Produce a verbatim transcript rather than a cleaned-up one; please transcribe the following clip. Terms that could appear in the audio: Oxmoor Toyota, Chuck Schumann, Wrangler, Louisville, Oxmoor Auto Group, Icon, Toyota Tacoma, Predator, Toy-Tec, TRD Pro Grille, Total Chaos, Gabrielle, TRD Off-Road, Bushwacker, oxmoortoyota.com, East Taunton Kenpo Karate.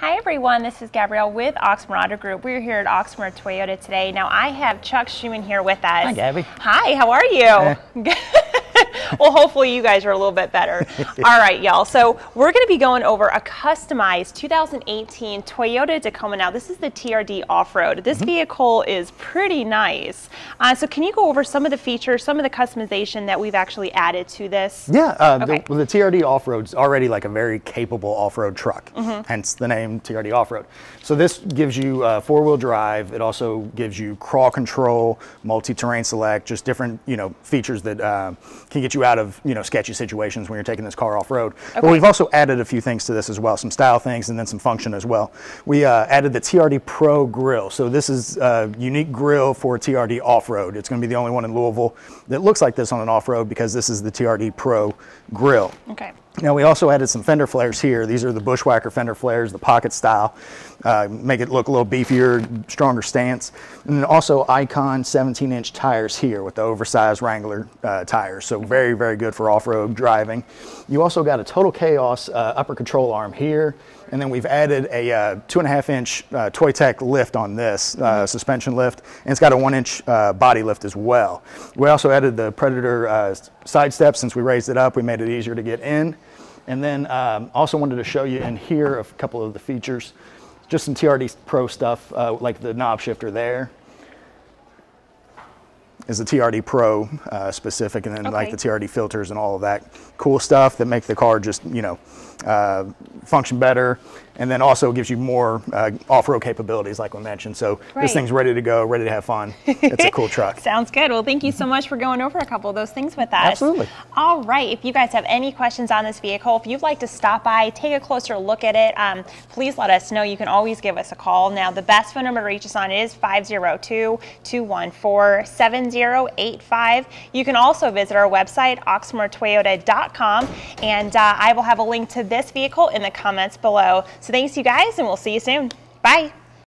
Hi everyone, this is Gabrielle with Oxmoor Auto Group. We're here at Oxmoor Toyota today. Now I have Chuck Schumann here with us. Hi Gabby. Hi, how are you? Uh. Well, hopefully you guys are a little bit better. All right, y'all. So we're going to be going over a customized two thousand eighteen Toyota Tacoma. Now, this is the T R D Off-Road. This mm-hmm. vehicle is pretty nice. Uh, so can you go over some of the features, some of the customization that we've actually added to this? Yeah, uh, okay. the, the T R D Off-Road is already like a very capable off-road truck, mm-hmm. hence the name T R D Off-Road. So this gives you uh, four-wheel drive. It also gives you crawl control, multi-terrain select, just different, you know, features that uh, can get you out of, you know, sketchy situations when you're taking this car off-road. Okay. But we've also added a few things to this as well, some style things and then some function as well. We uh, added the T R D Pro Grille. So this is a unique grill for T R D Off-Road. It's going to be the only one in Louisville that looks like this on an off-road because this is the T R D Pro Grille. Okay. Now we also added some fender flares here. These are the Bushwacker fender flares, the pocket style, uh, make it look a little beefier, stronger stance. And then also Icon seventeen inch tires here with the oversized Wrangler uh, tires. So very, very good for off-road driving. You also got a Total Chaos uh, upper control arm here. And then we've added a uh, two and a half inch uh, Toy-Tec lift on this, uh, mm-hmm. suspension lift, and it's got a one inch uh, body lift as well. We also added the Predator uh, side steps. Since we raised it up, we made it easier to get in. And then um, also wanted to show you in here a couple of the features, just some T R D Pro stuff, uh, like the knob shifter there. Is the T R D Pro uh, specific, and then okay. like the T R D filters and all of that cool stuff that make the car just, you know, uh, function better, and then also gives you more uh, off-road capabilities like we mentioned. So right. this thing's ready to go, ready to have fun. It's a cool truck. Sounds good. Well, thank you so much for going over a couple of those things with us. Absolutely. All right. If you guys have any questions on this vehicle, if you'd like to stop by, take a closer look at it, um, please let us know. You can always give us a call. Now, the best phone number to reach us on is five zero two, two one four, seven zero zero zero. zero eight five. You can also visit our website, oxmoor toyota dot com, and uh, I will have a link to this vehicle in the comments below. So thanks you guys, and we'll see you soon. Bye.